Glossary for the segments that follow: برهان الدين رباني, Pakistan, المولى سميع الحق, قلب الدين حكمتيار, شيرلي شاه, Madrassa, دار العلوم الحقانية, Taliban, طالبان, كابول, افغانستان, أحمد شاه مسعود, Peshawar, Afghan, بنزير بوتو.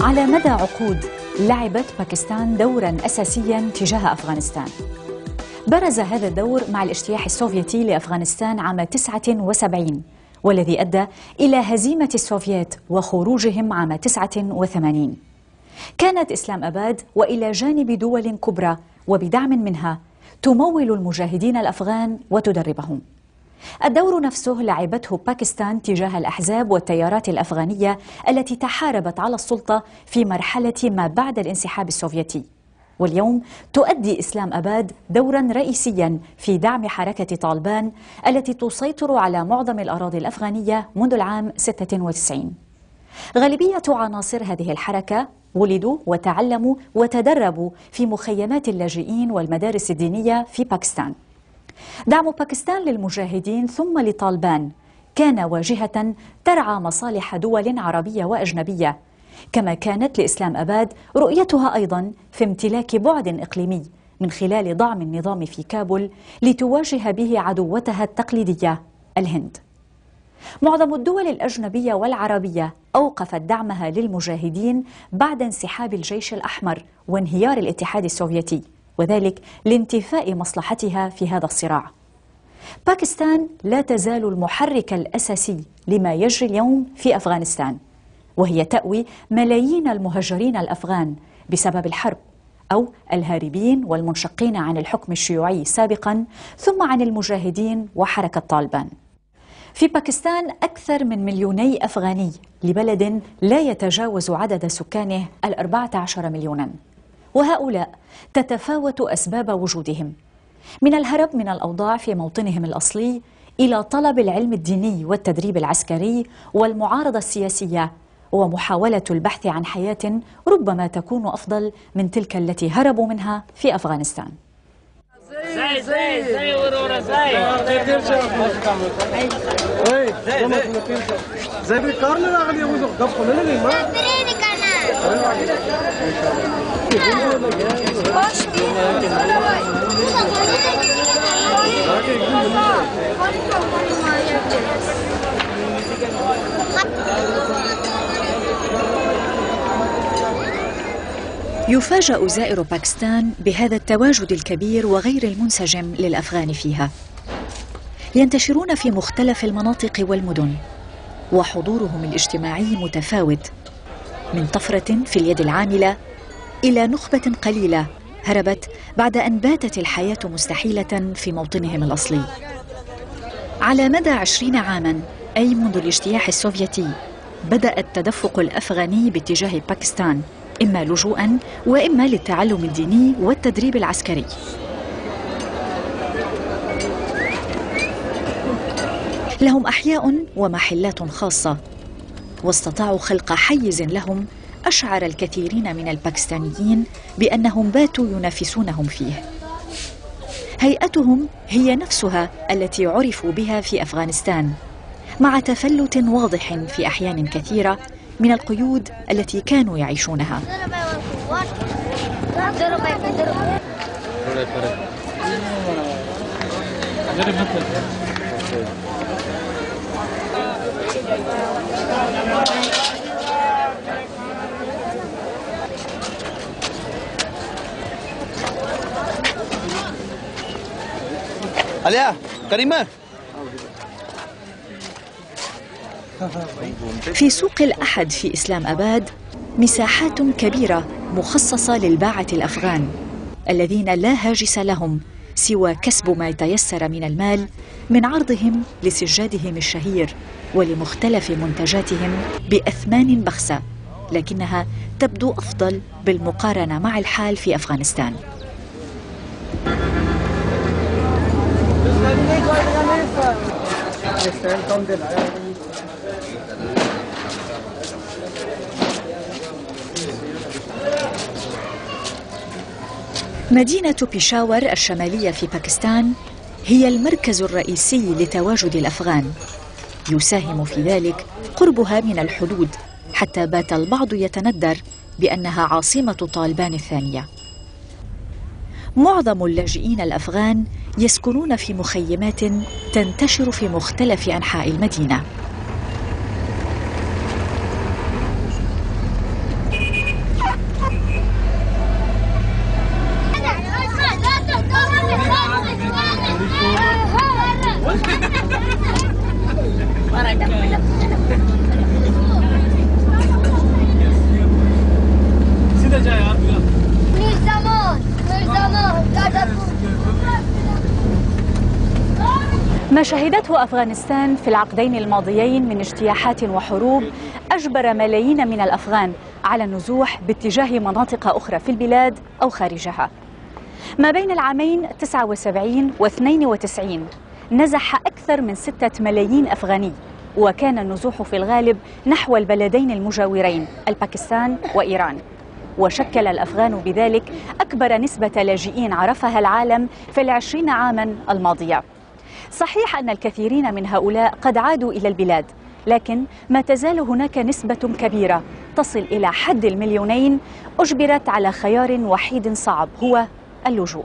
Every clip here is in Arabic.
على مدى عقود لعبت باكستان دورا أساسيا تجاه أفغانستان. برز هذا الدور مع الاجتياح السوفيتي لأفغانستان عام 79 والذي أدى إلى هزيمة السوفيات وخروجهم عام 89. كانت إسلام أباد وإلى جانب دول كبرى وبدعم منها تمول المجاهدين الأفغان وتدربهم. الدور نفسه لعبته باكستان تجاه الأحزاب والتيارات الأفغانية التي تحاربت على السلطة في مرحلة ما بعد الانسحاب السوفيتي. واليوم تؤدي إسلام أباد دورا رئيسيا في دعم حركة طالبان التي تسيطر على معظم الأراضي الأفغانية منذ العام 96. غالبية عناصر هذه الحركة ولدوا وتعلموا وتدربوا في مخيمات اللاجئين والمدارس الدينية في باكستان. دعم باكستان للمجاهدين ثم لطالبان كان واجهة ترعى مصالح دول عربية وأجنبية، كما كانت لإسلام أباد رؤيتها أيضا في امتلاك بعد إقليمي من خلال ضعم النظام في كابول لتواجه به عدوتها التقليدية الهند. معظم الدول الأجنبية والعربية أوقفت دعمها للمجاهدين بعد انسحاب الجيش الأحمر وانهيار الاتحاد السوفيتي، وذلك لانتفاء مصلحتها في هذا الصراع. باكستان لا تزال المحرك الأساسي لما يجري اليوم في أفغانستان، وهي تأوي ملايين المهجرين الأفغان بسبب الحرب أو الهاربين والمنشقين عن الحكم الشيوعي سابقا ثم عن المجاهدين وحركة طالبان. في باكستان أكثر من مليوني أفغاني لبلد لا يتجاوز عدد سكانه 14 مليونا، وهؤلاء تتفاوت أسباب وجودهم، من الهرب من الأوضاع في موطنهم الأصلي إلى طلب العلم الديني والتدريب العسكري والمعارضة السياسية ومحاولة البحث عن حياة ربما تكون أفضل من تلك التي هربوا منها في أفغانستان. يفاجأ زائر باكستان بهذا التواجد الكبير وغير المنسجم للأفغان فيها. ينتشرون في مختلف المناطق والمدن، وحضورهم الاجتماعي متفاوت، من طفرة في اليد العاملة إلى نخبة قليلة هربت بعد أن باتت الحياة مستحيلة في موطنهم الأصلي. على مدى 20 عاما، أي منذ الاجتياح السوفيتي، بدأ التدفق الأفغاني باتجاه باكستان، إما لجوءا وإما للتعلم الديني والتدريب العسكري. لهم أحياء ومحلات خاصة، واستطاعوا خلق حيز لهم أشعر الكثيرين من الباكستانيين بأنهم باتوا ينافسونهم فيه. هيئتهم هي نفسها التي عرفوا بها في أفغانستان، مع تفلت واضح في أحيان كثيرة من القيود التي كانوا يعيشونها. عليا كريمة. في سوق الأحد في إسلام أباد مساحات كبيرة مخصصة للباعة الأفغان الذين لا هاجس لهم سوى كسب ما يتيسر من المال من عرضهم لسجادهم الشهير ولمختلف منتجاتهم بأثمان بخسة، لكنها تبدو أفضل بالمقارنة مع الحال في أفغانستان. مدينة بيشاور الشمالية في باكستان هي المركز الرئيسي لتواجد الأفغان، يساهم في ذلك قربها من الحدود، حتى بات البعض يتندر بأنها عاصمة طالبان الثانية. معظم اللاجئين الأفغان يسكنون في مخيمات تنتشر في مختلف أنحاء المدينة. ما شهدته أفغانستان في العقدين الماضيين من اجتياحات وحروب أجبر ملايين من الأفغان على النزوح باتجاه مناطق أخرى في البلاد أو خارجها. ما بين العامين 79 و92 نزح أكثر من 6 ملايين أفغاني، وكان النزوح في الغالب نحو البلدين المجاورين الباكستان وإيران، وشكل الأفغان بذلك أكبر نسبة لاجئين عرفها العالم في ال20 عاما الماضية. صحيح أن الكثيرين من هؤلاء قد عادوا إلى البلاد، لكن ما تزال هناك نسبة كبيرة تصل إلى حد ال2 مليون أجبرت على خيار وحيد صعب هو اللجوء.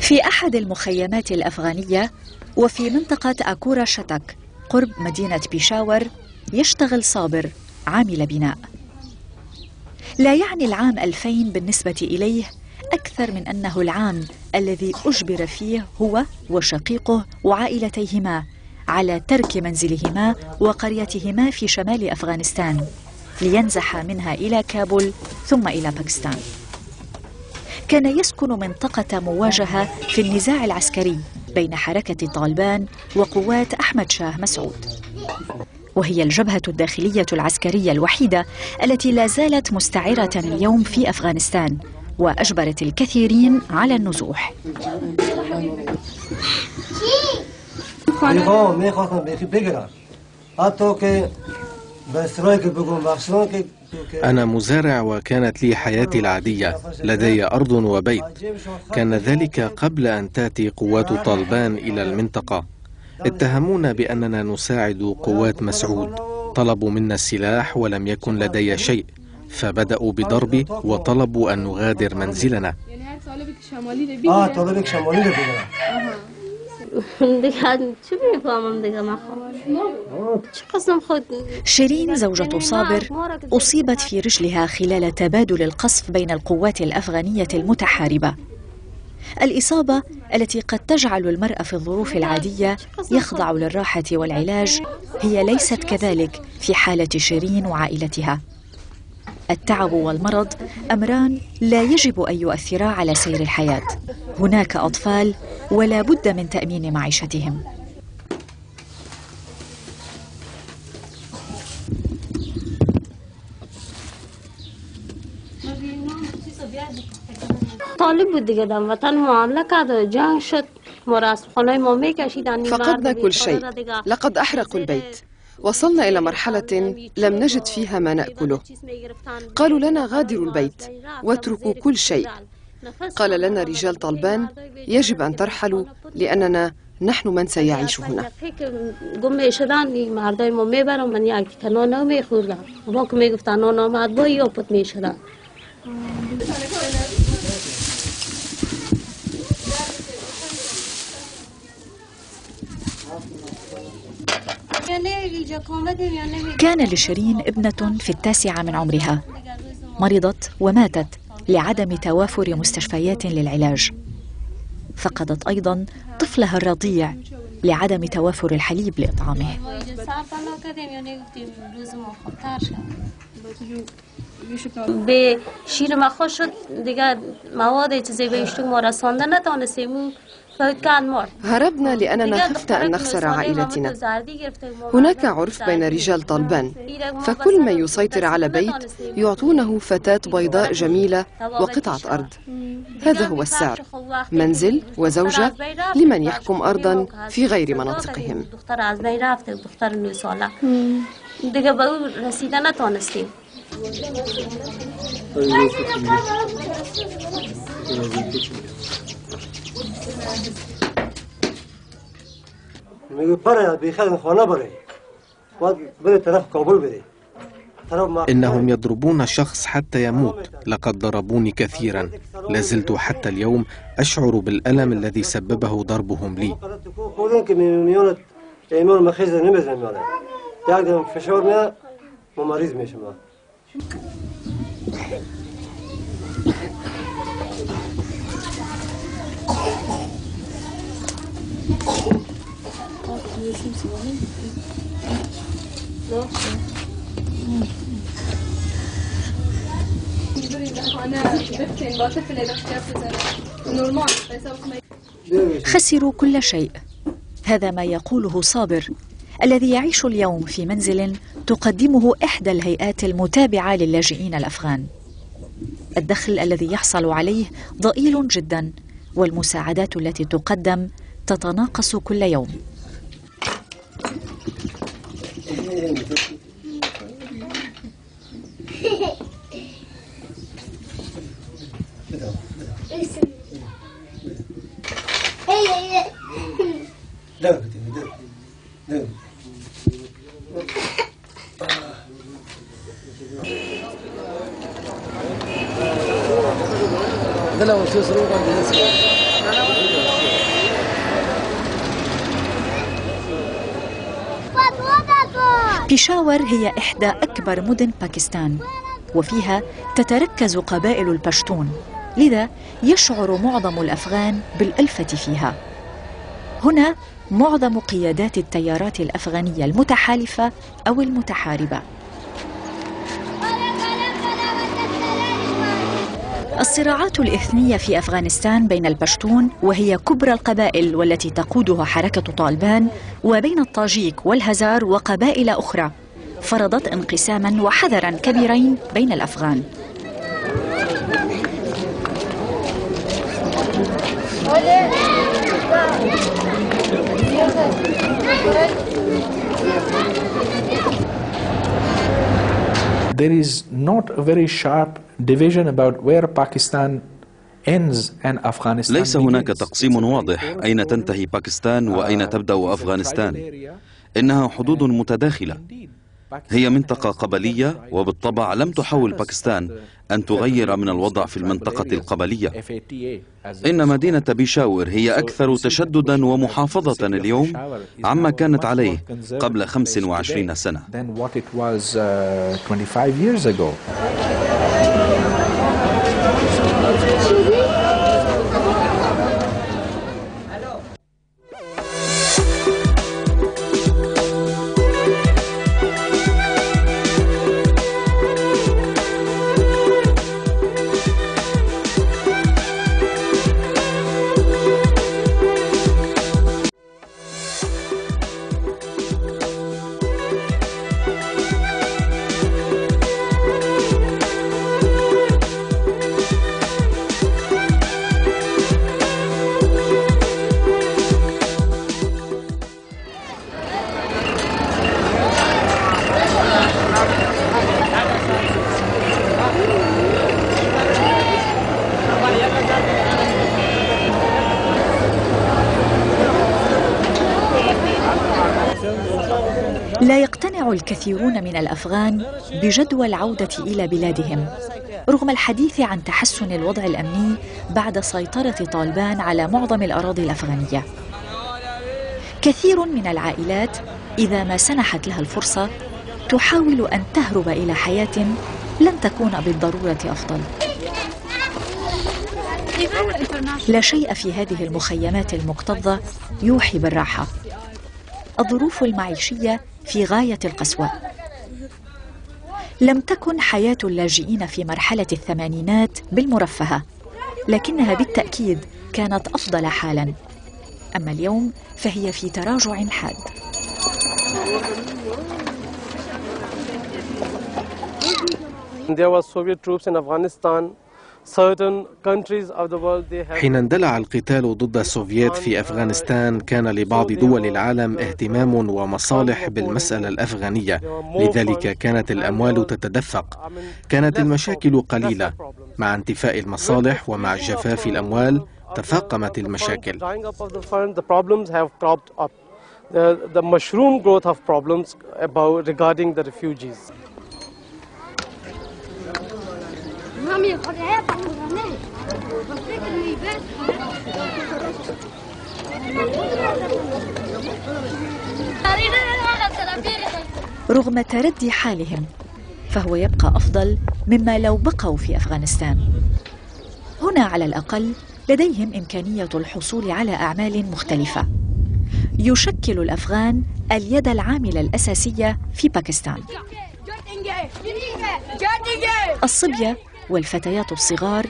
في أحد المخيمات الأفغانية وفي منطقة أكورا شتك قرب مدينة بيشاور يشتغل صابر عامل بناء. لا يعني العام 2000 بالنسبة إليه أكثر من أنه العام الذي أجبر فيه هو وشقيقه وعائلتيهما على ترك منزلهما وقريتهما في شمال أفغانستان لينزح منها إلى كابول ثم إلى باكستان. كان يسكن منطقة مواجهة في النزاع العسكري بين حركة طالبان وقوات أحمد شاه مسعود، وهي الجبهة الداخلية العسكرية الوحيدة التي لا زالت مستعرة اليوم في أفغانستان وأجبرت الكثيرين على النزوح. أنا مزارع وكانت لي حياتي العادية، لدي أرض وبيت. كان ذلك قبل أن تأتي قوات طالبان إلى المنطقة. اتهمونا بأننا نساعد قوات مسعود، طلبوا منا السلاح ولم يكن لدي شيء، فبدأوا بضربي وطلبوا أن نغادر منزلنا. شيرين زوجة صابر أصيبت في رجلها خلال تبادل القصف بين القوات الأفغانية المتحاربة، الإصابة التي قد تجعل المرأة في الظروف العادية يخضع للراحة والعلاج هي ليست كذلك في حالة شيرين وعائلتها. التعب والمرض أمران لا يجب أن يؤثرا على سير الحياة. هناك أطفال ولا بد من تأمين معيشتهم. فقدنا كل شيء، لقد أحرقوا البيت، وصلنا إلى مرحلة لم نجد فيها ما نأكله. قالوا لنا غادروا البيت واتركوا كل شيء. قال لنا رجال طالبان يجب أن ترحلوا لأننا نحن من سيعيش هنا. كان لشيرين ابنة في ال9 من عمرها، مرضت وماتت لعدم توافر مستشفيات للعلاج. فقدت أيضا طفلها الرضيع لعدم توافر الحليب لإطعامه. هربنا لأننا خفنا أن نخسر عائلتنا. هناك عرف بين رجال طالبان، فكل من يسيطر على بيت يعطونه فتاة بيضاء جميلة وقطعة أرض. هذا هو السعر، منزل وزوجة لمن يحكم أرضا في غير مناطقهم. إنهم يضربون شخص حتى يموت. لقد ضربوني كثيرا، لازلت حتى اليوم أشعر بالألم الذي سببه ضربهم لي. خسروا كل شيء. هذا ما يقوله صابر الذي يعيش اليوم في منزل تقدمه إحدى الهيئات المتابعة للاجئين الأفغان. الدخل الذي يحصل عليه ضئيل جدا، والمساعدات التي تقدم تتناقص كل يوم. بيشاور هي إحدى أكبر مدن باكستان، وفيها تتركز قبائل البشتون، لذا يشعر معظم الأفغان بالألفة فيها. هنا معظم قيادات التيارات الأفغانية المتحالفة أو المتحاربة. الصراعات الإثنية في أفغانستان بين البشتون، وهي كبرى القبائل والتي تقودها حركة طالبان، وبين الطاجيك والهزار وقبائل أخرى، فرضت انقساما وحذرا كبيرين بين الأفغان. There is not a very sharp division about where Pakistan ends and Afghanistan begins. ليس هناك تقسيم واضح أين تنتهي باكستان وأين تبدأ أفغانستان. إنها حدود متداخلة. هي منطقة قبلية، وبالطبع لم تحاول باكستان أن تغير من الوضع في المنطقة القبلية. إن مدينة بيشاور هي أكثر تشددا ومحافظة اليوم عما كانت عليه قبل 25 سنة. لا يقتنع الكثيرون من الأفغان بجدوى العودة إلى بلادهم، رغم الحديث عن تحسن الوضع الأمني بعد سيطرة طالبان على معظم الأراضي الأفغانية. كثير من العائلات إذا ما سنحت لها الفرصة تحاول أن تهرب إلى حياة لن تكون بالضرورة أفضل. لا شيء في هذه المخيمات المكتظة يوحي بالراحة. الظروف المعيشية في غاية القسوة. لم تكن حياة اللاجئين في مرحلة الثمانينات بالمرفهة، لكنها بالتأكيد كانت أفضل حالا. أما اليوم فهي في تراجع حاد. حين اندلع القتال ضد السوفييت في أفغانستان، كان لبعض دول العالم اهتمام ومصالح بالمسألة الأفغانية، لذلك كانت الأموال تتدفق. كانت المشاكل قليلة. مع انتفاء المصالح ومع جفاف الأموال تفاقمت المشاكل. عميق والرهاب والرماية والفكر اللي يبان رغم تردي حالهم فهو يبقى أفضل مما لو بقوا في أفغانستان. هنا على الأقل لديهم إمكانية الحصول على أعمال مختلفة. يشكل الأفغان اليد العاملة الأساسية في باكستان. الصبية والفتيات الصغار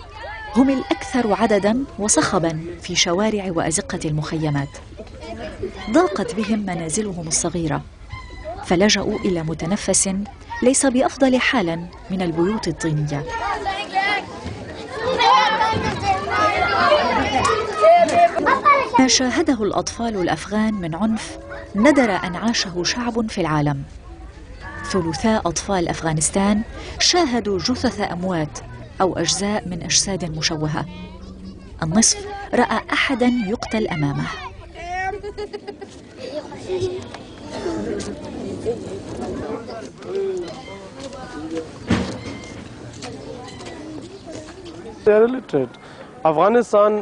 هم الأكثر عدداً وصخباً في شوارع وأزقة المخيمات. ضاقت بهم منازلهم الصغيرة فلجأوا إلى متنفس ليس بأفضل حالاً من البيوت الطينية. ما شاهده الأطفال الأفغان من عنف ندر أن عاشه شعب في العالم. ثلثاء أطفال أفغانستان شاهدوا جثث أموات أو أجزاء من أجساد مشوهة. النصف رأى أحدا يقتل أمامه. They are illiterate. Afghanistan,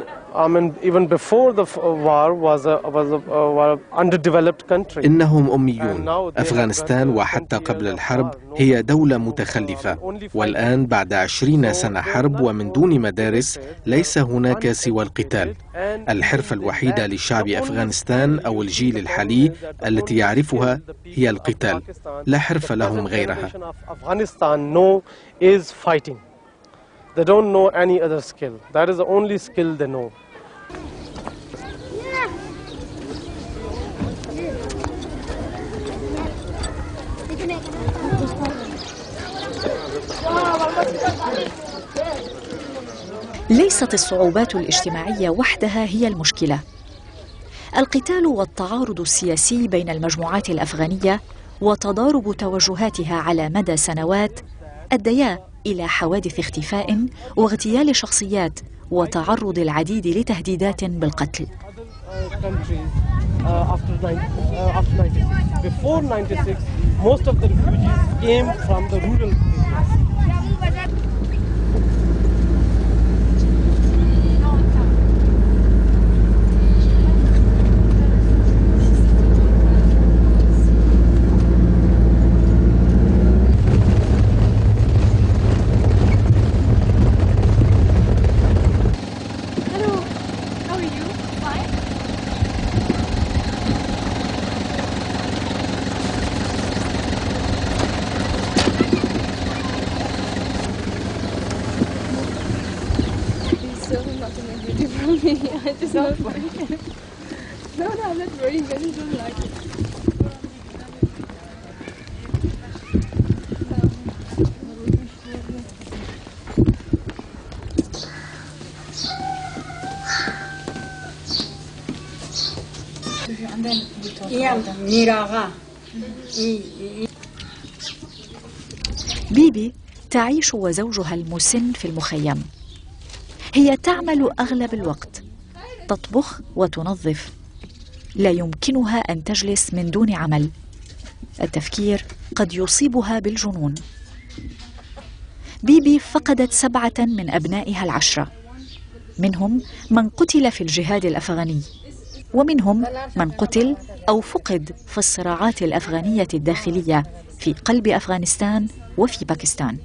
even before the war was an underdeveloped country. إنهم أميون. أفغانستان وحتى قبل الحرب هي دولة متخلفة، والآن بعد 20 سنة حرب ومن دون مدارس ليس هناك سوى القتال. الحرفة الوحيدة لشعب أفغانستان أو الجيل الحالي التي يعرفها هي القتال، لا حرفة لهم غيرها. They don't know any other skill. That is the only skill they know. ليست الصعوبات الاجتماعية وحدها هي المشكلة. القتال والتعارض السياسي بين المجموعات الأفغانية وتضارب توجهاتها على مدى سنوات أديا إلى حوادث اختفاء واغتيال شخصيات وتعرض العديد لتهديدات بالقتل. بيبي تعيش وزوجها المسن في المخيم. هي تعمل أغلب الوقت، تطبخ وتنظف. لا يمكنها أن تجلس من دون عمل. التفكير قد يصيبها بالجنون. بيبي فقدت 7 من أبنائها 10، منهم من قتل في الجهاد الأفغاني، ومنهم من قتل أو فقد في الصراعات الأفغانية الداخلية في قلب أفغانستان وفي باكستان.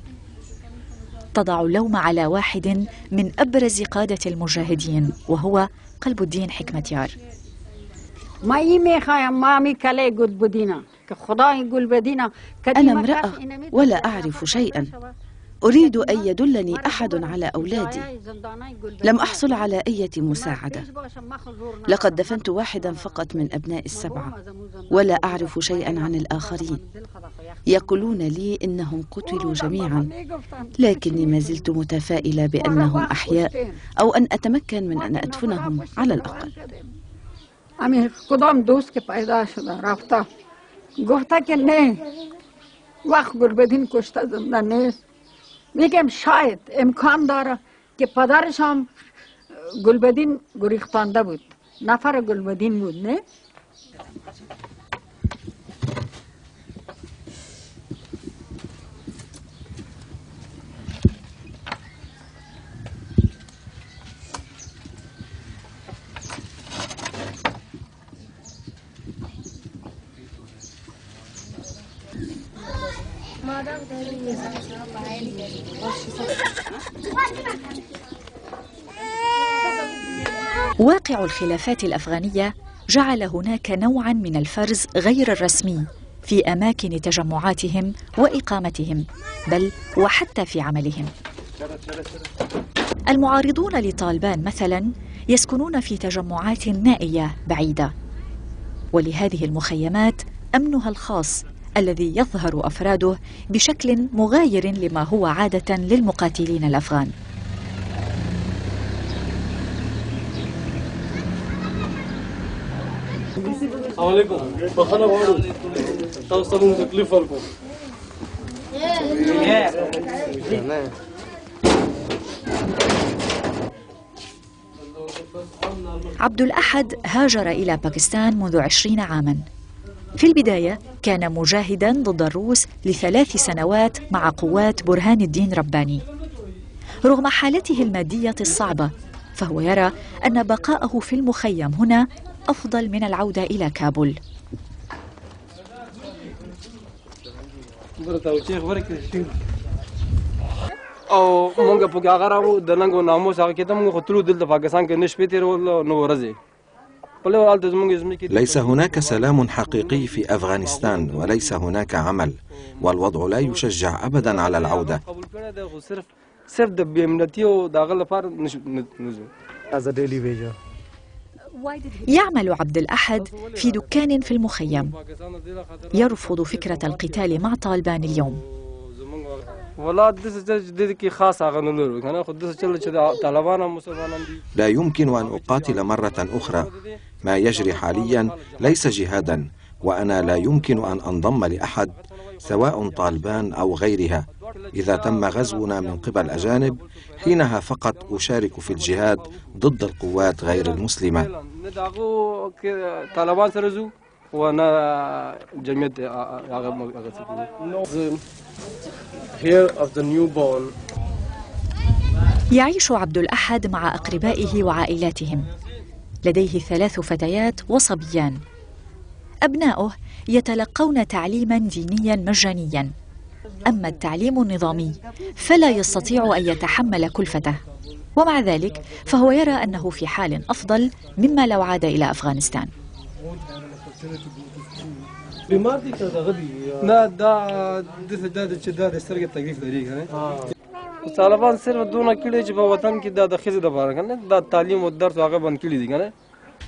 تضع اللوم على واحد من أبرز قادة المجاهدين وهو قلب الدين حكمتيار. أنا امرأة ولا أعرف شيئا، أريد أن يدلني أحد على أولادي. لم أحصل على أي مساعدة. لقد دفنت واحدا فقط من أبناء 7 ولا أعرف شيئا عن الآخرين. يقولون لي إنهم قتلوا جميعا، لكني ما زلت متفائلة بأنهم أحياء أو أن أتمكن من أن أدفنهم على الأقل. میگم شاید امکان داره که پدرش هم گلبدین گریختانده بود، نفر گلبدین بود، نه؟ واقع الخلافات الأفغانية جعل هناك نوعا من الفرز غير الرسمي في أماكن تجمعاتهم وإقامتهم، بل وحتى في عملهم. المعارضون لطالبان مثلا يسكنون في تجمعات نائية بعيدة، ولهذه المخيمات أمنها الخاص الذي يظهر أفراده بشكل مغاير لما هو عادة للمقاتلين الأفغان. عبد الأحد هاجر إلى باكستان منذ 20 عاماً. في البداية كان مجاهداً ضد الروس ل3 سنوات مع قوات برهان الدين رباني. رغم حالته المادية الصعبة فهو يرى أن بقاءه في المخيم هنا أفضل من العودة إلى كابول. ليس هناك سلام حقيقي في أفغانستان، وليس هناك عمل، والوضع لا يشجع أبدا على العودة. يعمل عبد الأحد في دكان في المخيم، يرفض فكرة القتال مع طالبان اليوم. لا يمكن أن أقاتل مرة أخرى، ما يجري حاليا ليس جهادا، وأنا لا يمكن أن أنضم لأحد سواء طالبان أو غيرها. إذا تم غزونا من قبل أجانب حينها فقط أشارك في الجهاد ضد القوات غير المسلمة. يعيش عبد الأحد مع أقربائه وعائلاتهم، لديه 3 فتيات وصبيان. أبناؤه يتلقون تعليما دينيا مجانيا، أما التعليم النظامي فلا يستطيع أن يتحمل كلفته، ومع ذلك فهو يرى أنه في حال أفضل مما لو عاد إلى أفغانستان.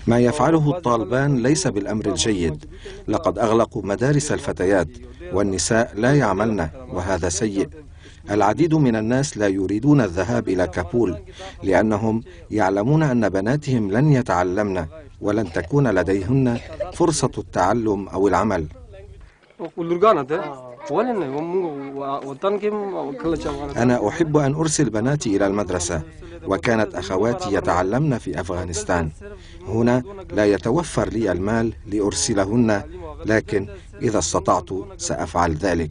ما يفعله الطالبان ليس بالأمر الجيد، لقد أغلقوا مدارس الفتيات والنساء لا يعملن، وهذا سيء. العديد من الناس لا يريدون الذهاب إلى كابول لأنهم يعلمون أن بناتهم لن يتعلمن ولن تكون لديهن فرصة التعلم أو العمل. أنا أحب أن أرسل بناتي إلى المدرسة، وكانت أخواتي يتعلمن في أفغانستان. هنا لا يتوفر لي المال لأرسلهن، لكن إذا استطعت سأفعل ذلك.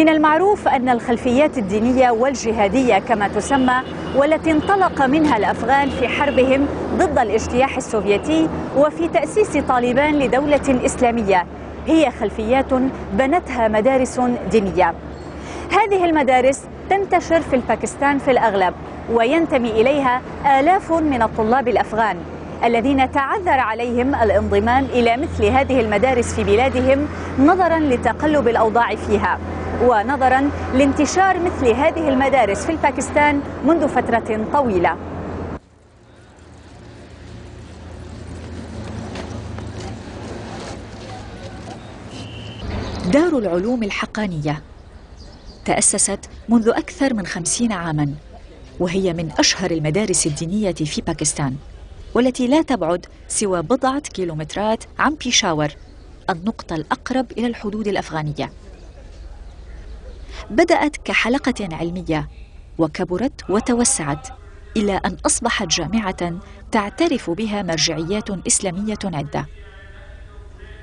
من المعروف أن الخلفيات الدينية والجهادية كما تسمى والتي انطلق منها الأفغان في حربهم ضد الاجتياح السوفيتي وفي تأسيس طالبان لدولة إسلامية هي خلفيات بنتها مدارس دينية. هذه المدارس تنتشر في باكستان في الأغلب وينتمي إليها آلاف من الطلاب الأفغان الذين تعذر عليهم الانضمام إلى مثل هذه المدارس في بلادهم نظرا لتقلب الأوضاع فيها ونظرا لانتشار مثل هذه المدارس في باكستان منذ فترة طويلة. دار العلوم الحقانية تأسست منذ أكثر من 50 عاما وهي من أشهر المدارس الدينية في باكستان والتي لا تبعد سوى بضعة كيلومترات عن بيشاور النقطة الأقرب إلى الحدود الأفغانية. بدأت كحلقة علمية وكبرت وتوسعت إلى أن أصبحت جامعة تعترف بها مرجعيات إسلامية عدة.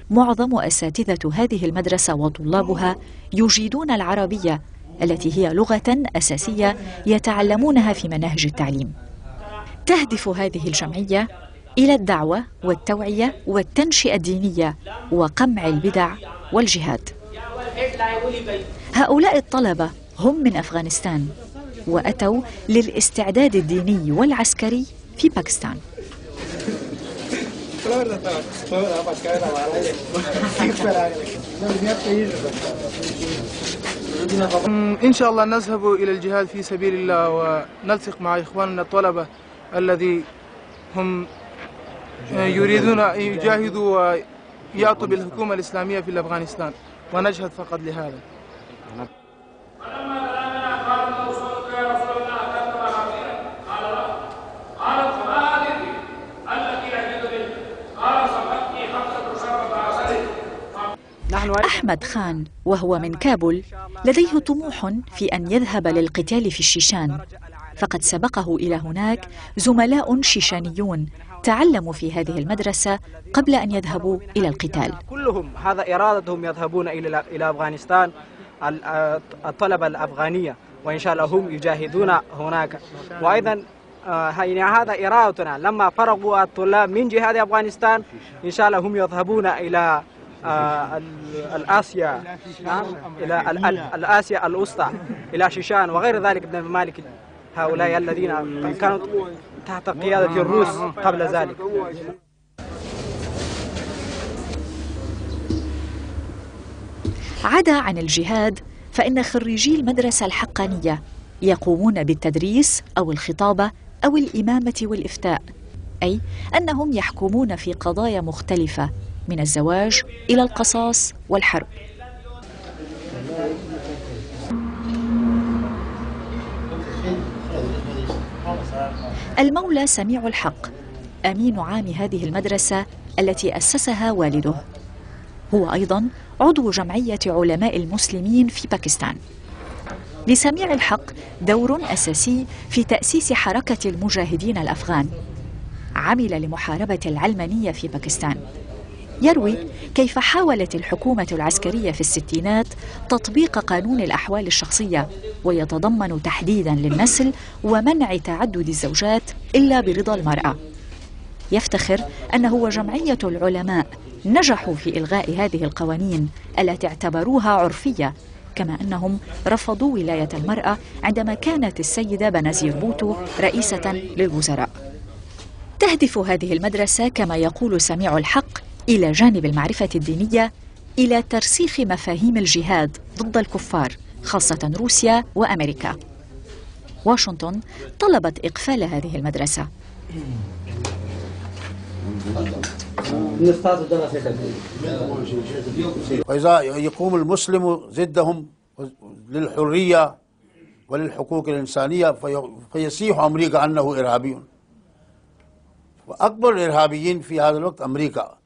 معظم أساتذة هذه المدرسة وطلابها يجيدون العربية التي هي لغة أساسية يتعلمونها في مناهج التعليم. تهدف هذه الجمعية إلى الدعوة والتوعية والتنشئة الدينية وقمع البدع والجهاد. هؤلاء الطلبة هم من أفغانستان وأتوا للاستعداد الديني والعسكري في باكستان. إن شاء الله نذهب إلى الجهاد في سبيل الله ونلتقي مع إخواننا الطلبة الذي هم يريدون أن يجاهدوا ويعطوا بالحكومة الإسلامية في الأفغانستان ونجهد فقط لهذا. أحمد خان وهو من كابول لديه طموح في أن يذهب للقتال في الشيشان فقد سبقه إلى هناك زملاء شيشانيون تعلموا في هذه المدرسة قبل أن يذهبوا إلى القتال. كلهم هذا إرادتهم يذهبون إلى أفغانستان الطلبة الأفغانية وإن شاء الله هم يجاهدون هناك وأيضا هذا إرادتنا لما فرغوا الطلاب من جهاد أفغانستان إن شاء الله هم يذهبون إلى الآسيا إلى الآسيا الوسطى إلى شيشان وغير ذلك من الممالك هؤلاء الذين كانوا تحت قيادة الروس قبل ذلك. عدا عن الجهاد فإن خريجي المدرسة الحقانية يقومون بالتدريس أو الخطابة أو الإمامة والإفتاء أي أنهم يحكمون في قضايا مختلفة من الزواج إلى القصاص والحرب. المولى سميع الحق أمين عام هذه المدرسة التي أسسها والده هو أيضا عضو جمعية علماء المسلمين في باكستان. لسميع الحق دور أساسي في تأسيس حركة المجاهدين الأفغان عمل لمحاربة العلمانية في باكستان. يروي كيف حاولت الحكومة العسكرية في الستينات تطبيق قانون الأحوال الشخصية ويتضمن تحديدا للنسل ومنع تعدد الزوجات إلا برضا المرأة. يفتخر أنه جمعية العلماء نجحوا في إلغاء هذه القوانين التي اعتبروها عرفية كما أنهم رفضوا ولاية المرأة عندما كانت السيدة بنزير بوتو رئيسة للوزراء. تهدف هذه المدرسة كما يقول سميع الحق إلى جانب المعرفة الدينية إلى ترسيخ مفاهيم الجهاد ضد الكفار خاصة روسيا وأمريكا. واشنطن طلبت إقفال هذه المدرسة وإذا يقوم المسلم ضدهم للحرية وللحقوق الإنسانية فيصيح أمريكا أنه إرهابي وأكبر الإرهابيين في هذا الوقت أمريكا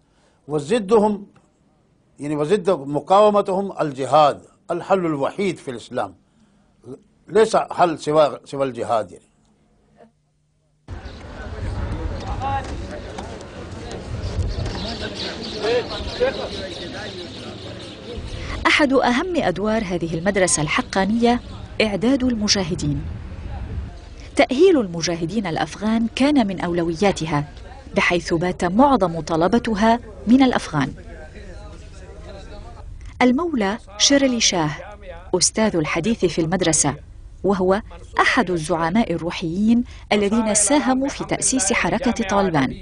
وضدهم يعني وضد مقاومتهم الجهاد الحل الوحيد في الإسلام ليس حل سوى الجهاد. يعني أحد أهم أدوار هذه المدرسة الحقانية إعداد المجاهدين. تأهيل المجاهدين الأفغان كان من أولوياتها، بحيث بات معظم طلبتها من الأفغان. المولى شيرلي شاه أستاذ الحديث في المدرسة، وهو أحد الزعماء الروحيين الذين ساهموا في تأسيس حركة طالبان.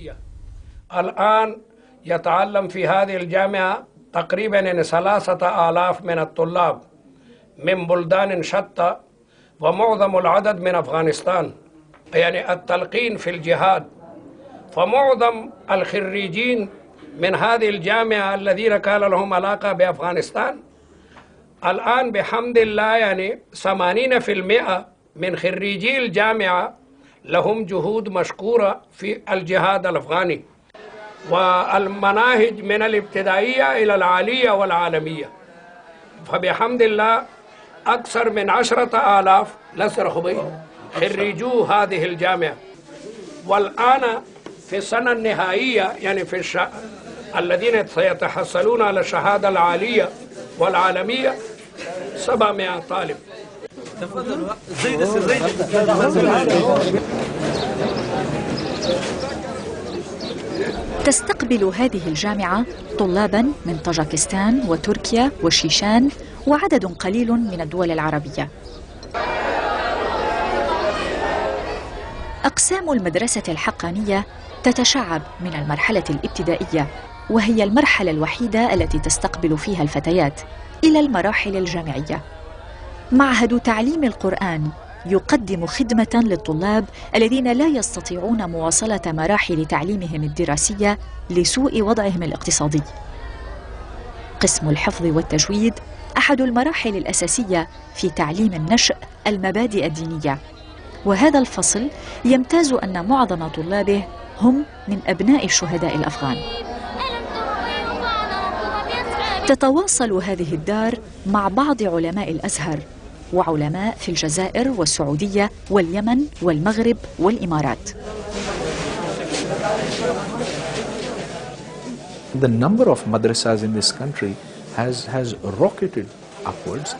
الآن يتعلم في هذه الجامعة تقريباً 3000 من الطلاب من بلدان شتى، ومعظم العدد من أفغانستان. يعني التلقين في الجهاد، فمعظم الخريجين من هذه الجامعة الذين كان لهم علاقة بأفغانستان الآن بحمد الله يعني 80% من خريجي الجامعة لهم جهود مشكورة في الجهاد الأفغاني، والمناهج من الابتدائية إلى العالية والعالمية. فبحمد الله أكثر من 10,000 خريجو هذه الجامعة. والآن في السنة النهائية يعني في الذين سيتحصلون على الشهادة العالية والعالمية 700 طالب. تستقبل هذه الجامعة طلابا من طاجكستان وتركيا والشيشان وعدد قليل من الدول العربية. أقسام المدرسة الحقانية تتشعب من المرحلة الابتدائية، وهي المرحلة الوحيدة التي تستقبل فيها الفتيات، إلى المراحل الجامعية. معهد تعليم القرآن يقدم خدمة للطلاب الذين لا يستطيعون مواصلة مراحل تعليمهم الدراسية لسوء وضعهم الاقتصادي. قسم الحفظ والتجويد أحد المراحل الأساسية في تعليم النشء المبادئ الدينية، وهذا الفصل يمتاز أن معظم طلابه هم من أبناء الشهداء الأفغان. تتواصل هذه الدار مع بعض علماء الأزهر وعلماء في الجزائر والسعودية واليمن والمغرب والإمارات. The number of madrasas in this country has rocketed upwards.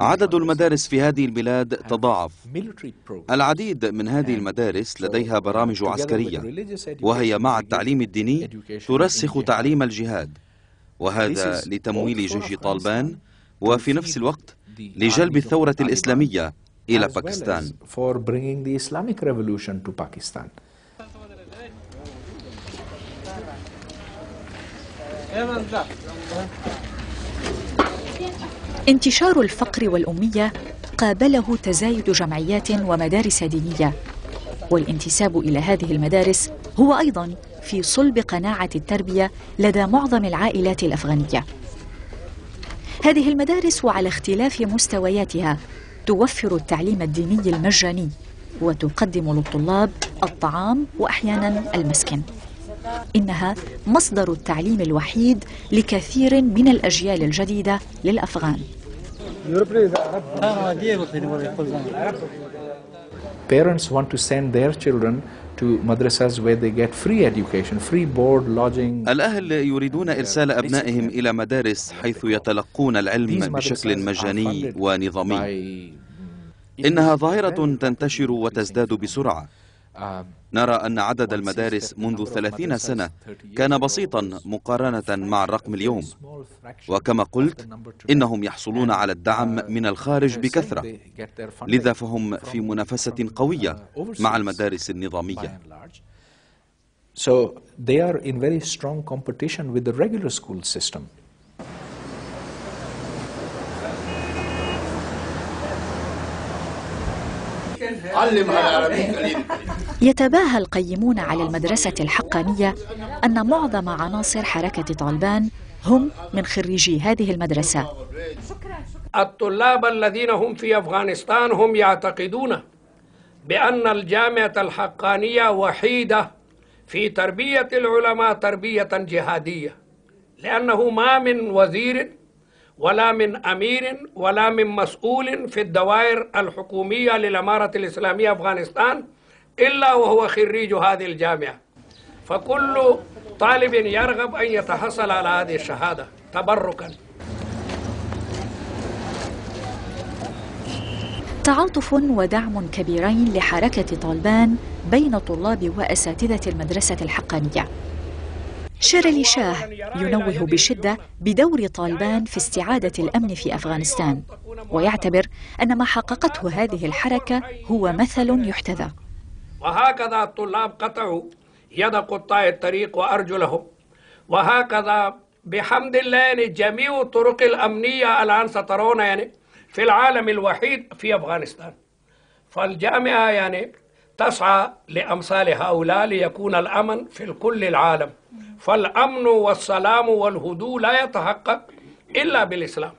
عدد المدارس في هذه البلاد تضاعف. العديد من هذه المدارس لديها برامج عسكرية، وهي مع التعليم الديني ترسخ تعليم الجهاد، وهذا لتمويل جيش طالبان وفي نفس الوقت لجلب الثورة الإسلامية إلى باكستان. انتشار الفقر والأمية قابله تزايد جمعيات ومدارس دينية، والانتساب إلى هذه المدارس هو أيضاً في صلب قناعة التربية لدى معظم العائلات الأفغانية. هذه المدارس وعلى اختلاف مستوياتها توفر التعليم الديني المجاني، وتقدم للطلاب الطعام وأحياناً المسكن. إنها مصدر التعليم الوحيد لكثير من الأجيال الجديدة للأفغان. Parents want to send their children to madrasas where they get free education, free board, lodging. الأهل يريدون إرسال أبنائهم إلى مدارس حيث يتلقون العلم بشكل مجاني ونظامي. إنها ظاهرة تنتشر وتزداد بسرعة. نرى أن عدد المدارس منذ 30 سنة كان بسيطا مقارنة مع الرقم اليوم، وكما قلت إنهم يحصلون على الدعم من الخارج بكثرة، لذا فهم في منافسة قوية مع المدارس النظامية. يتباهى القيمون على المدرسة الحقانية أن معظم عناصر حركة طالبان هم من خريجي هذه المدرسة. الطلاب الذين هم في أفغانستان هم يعتقدون بأن الجامعة الحقانية وحيدة في تربية العلماء تربية جهادية، لأنه ما من وزير ولا من أمير ولا من مسؤول في الدوائر الحكومية للإمارة الإسلامية أفغانستان إلا وهو خريج هذه الجامعة. فكل طالب يرغب أن يتحصل على هذه الشهادة تبركاً. تعاطف ودعم كبيرين لحركة طالبان بين طلاب وأساتذة المدرسة الحقانية. شيرلي شاه ينوه بشدة بدور طالبان في استعادة الأمن في أفغانستان، ويعتبر أن ما حققته هذه الحركة هو مثل يحتذى. وهكذا الطلاب قطعوا يد قطاع الطريق وأرجلهم، وهكذا بحمد الله جميع الطرق الأمنية الآن سترون في العالم الوحيد في أفغانستان. فالجامعة تسعى لأمثال هؤلاء ليكون الأمن في كل العالم. فالأمن والسلام والهدوء لا يتحقق إلا بالإسلام.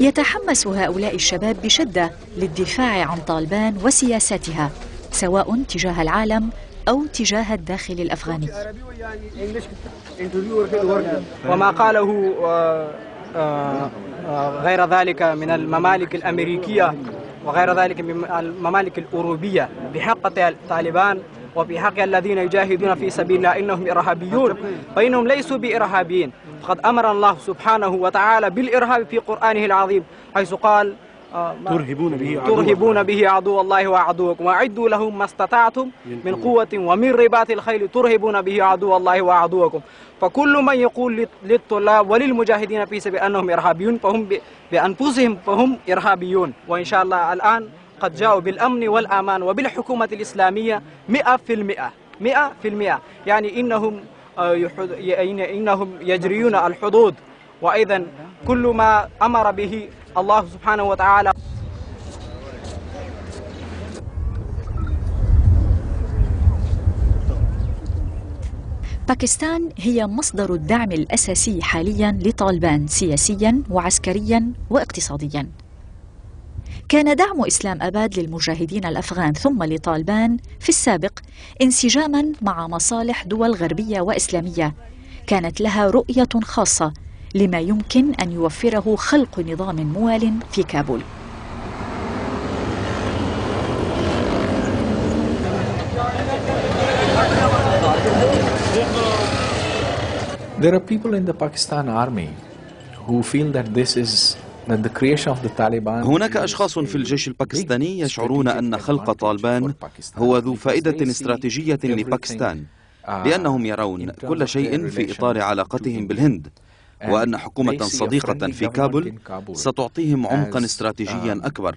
يتحمس هؤلاء الشباب بشدة للدفاع عن طالبان وسياساتها، سواء تجاه العالم أو تجاه الداخل الأفغاني. وما قاله غير ذلك من الممالك الأمريكية وغير ذلك من الممالك الأوروبية بحق الطالبان وبحق الذين يجاهدون في سبيل الله إنهم إرهابيون، فإنهم ليسوا بإرهابيين، فقد أمر الله سبحانه وتعالى بالإرهاب في قرآنه العظيم حيث قال: ترهبون به عدو الله وعدوكم وأعدوا لهم ما استطعتم من قوة ومن رباط الخيل ترهبون به عدو الله وعدوكم. فكل من يقول للطلاب وللمجاهدين في سبيل أنهم إرهابيون فهم بأنفسهم فهم إرهابيون. وإن شاء الله الآن قد جاءوا بالأمن والأمان وبالحكومة الإسلامية 100%، يعني إنهم يجريون الحدود، وأيضا كل ما أمر به الله سبحانه وتعالى. باكستان هي مصدر الدعم الأساسي حاليا لطالبان سياسيا وعسكريا واقتصاديا. كان دعم إسلام آباد للمجاهدين الأفغان ثم لطالبان في السابق انسجاما مع مصالح دول غربية وإسلامية كانت لها رؤية خاصة لما يمكن أن يوفره خلق نظام موال في كابول. There are people in the Pakistan army who feel that this is هناك أشخاص في الجيش الباكستاني يشعرون أن خلق طالبان هو ذو فائدة استراتيجية لباكستان، لأنهم يرون كل شيء في إطار علاقتهم بالهند، وأن حكومة صديقة في كابول ستعطيهم عمقا استراتيجيا أكبر.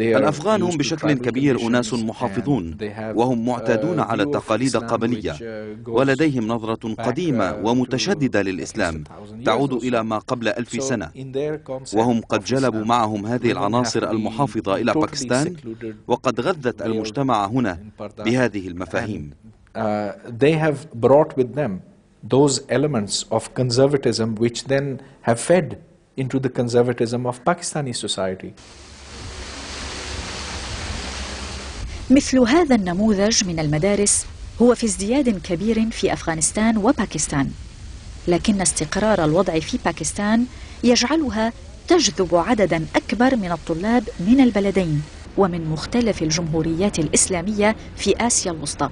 الأفغان هم بشكل كبير أناس محافظون، وهم معتادون على التقاليد القبلية، ولديهم نظرة قديمة ومتشددة للإسلام تعود إلى ما قبل 1000 سنة، وهم قد جلبوا معهم هذه العناصر المحافظة إلى باكستان، وقد غذت المجتمع هنا بهذه المفاهيم. مثل هذا النموذج من المدارس هو في ازدياد كبير في أفغانستان وباكستان، لكن استقرار الوضع في باكستان يجعلها تجذب عددا أكبر من الطلاب من البلدين ومن مختلف الجمهوريات الإسلامية في آسيا الوسطى.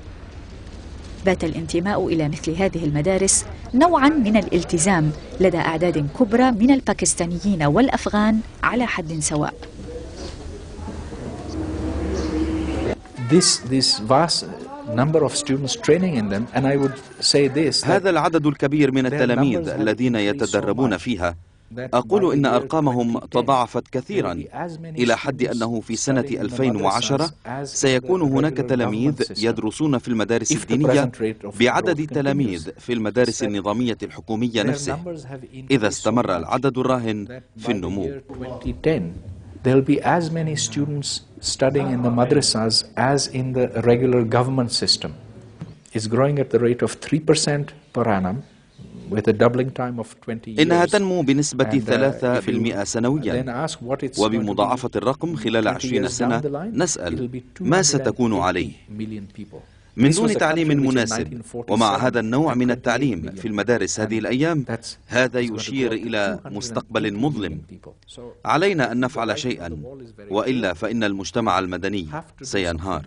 بات الانتماء إلى مثل هذه المدارس نوعا من الالتزام لدى أعداد كبرى من الباكستانيين والأفغان على حد سواء. هذا العدد الكبير من التلاميذ الذين يتدربون فيها، أقول إن أرقامهم تضاعفت كثيرا إلى حد أنه في سنة 2010 سيكون هناك تلاميذ يدرسون في المدارس الدينية بعدد تلاميذ في المدارس النظامية الحكومية نفسه، إذا استمر العدد الراهن في النمو. There will be as many students studying in the madrasas as in the regular government system. It's growing at the rate of 3% per annum with a doubling time of 20 years. إنها تنمو بنسبة 3% سنويا، وبمضاعفة الرقم خلال 20 سنة. نسأل ما ستكون عليه. من دون تعليم مناسب. ومع هذا النوع من التعليم في المدارس هذه الأيام، هذا يشير إلى مستقبل مظلم. علينا أن نفعل شيئا، وإلا فإن المجتمع المدني سينهار.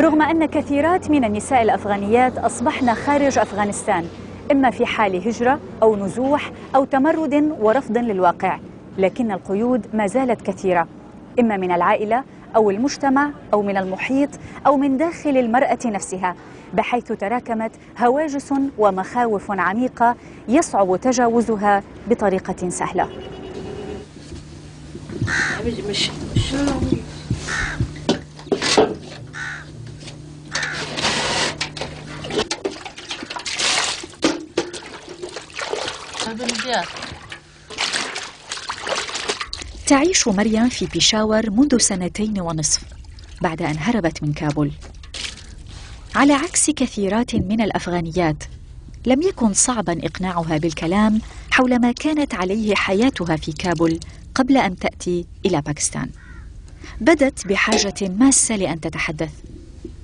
رغم أن كثيرات من النساء الأفغانيات أصبحن خارج أفغانستان، إما في حال هجرة أو نزوح أو تمرد ورفض للواقع، لكن القيود ما زالت كثيرة، إما من العائلة أو المجتمع أو من المحيط أو من داخل المرأة نفسها، بحيث تراكمت هواجس ومخاوف عميقة يصعب تجاوزها بطريقة سهلة. تعيش مريم في بيشاور منذ 2.5 سنة بعد أن هربت من كابول. على عكس كثيرات من الأفغانيات، لم يكن صعبا إقناعها بالكلام حول ما كانت عليه حياتها في كابول قبل أن تأتي إلى باكستان. بدت بحاجة ماسة لأن تتحدث،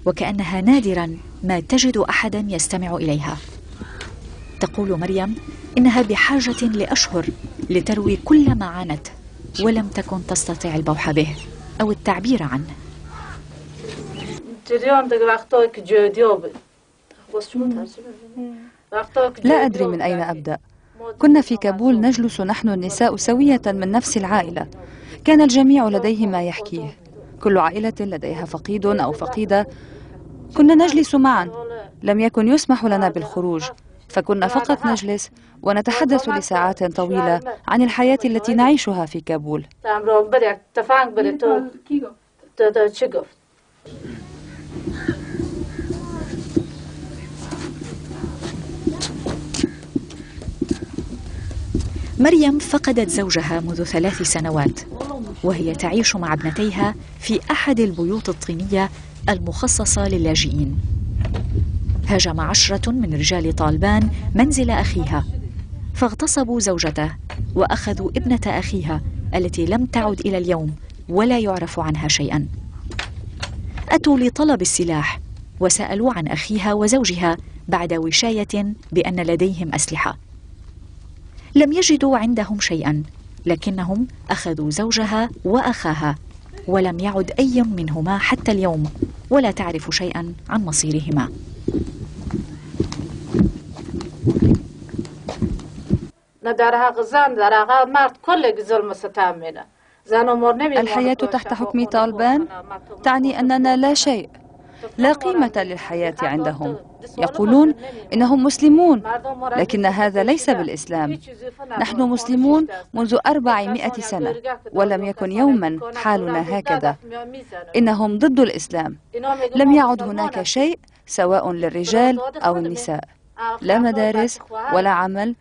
وكأنها نادرا ما تجد أحدا يستمع إليها. تقول مريم إنها بحاجة لأشهر لتروي كل ما عانته، ولم تكن تستطيع البوح به أو التعبير عنه. لا أدري من أين أبدأ. كنا في كابول نجلس نحن النساء سوية من نفس العائلة، كان الجميع لديه ما يحكيه، كل عائلة لديها فقيد أو فقيدة. كنا نجلس معا، لم يكن يسمح لنا بالخروج، فكنا فقط نجلس ونتحدث لساعات طويلة عن الحياة التي نعيشها في كابول. مريم فقدت زوجها منذ 3 سنوات، وهي تعيش مع ابنتيها في أحد البيوت الطينية المخصصة للاجئين. هاجم 10 من رجال طالبان منزل أخيها، فاغتصبوا زوجته وأخذوا ابنة أخيها التي لم تعد إلى اليوم ولا يعرف عنها شيئا. أتوا لطلب السلاح وسألوا عن أخيها وزوجها بعد وشاية بأن لديهم أسلحة. لم يجدوا عندهم شيئا، لكنهم أخذوا زوجها وأخاها، ولم يعد أي منهما حتى اليوم، ولا تعرف شيئا عن مصيرهما. الحياة تحت حكم طالبان تعني أننا لا شيء، لا قيمة للحياة عندهم. يقولون إنهم مسلمون، لكن هذا ليس بالإسلام. نحن مسلمون منذ 400 سنة، ولم يكن يوما حالنا هكذا. إنهم ضد الإسلام. لم يعد هناك شيء سواء للرجال أو النساء، لا مدارس ولا عمل.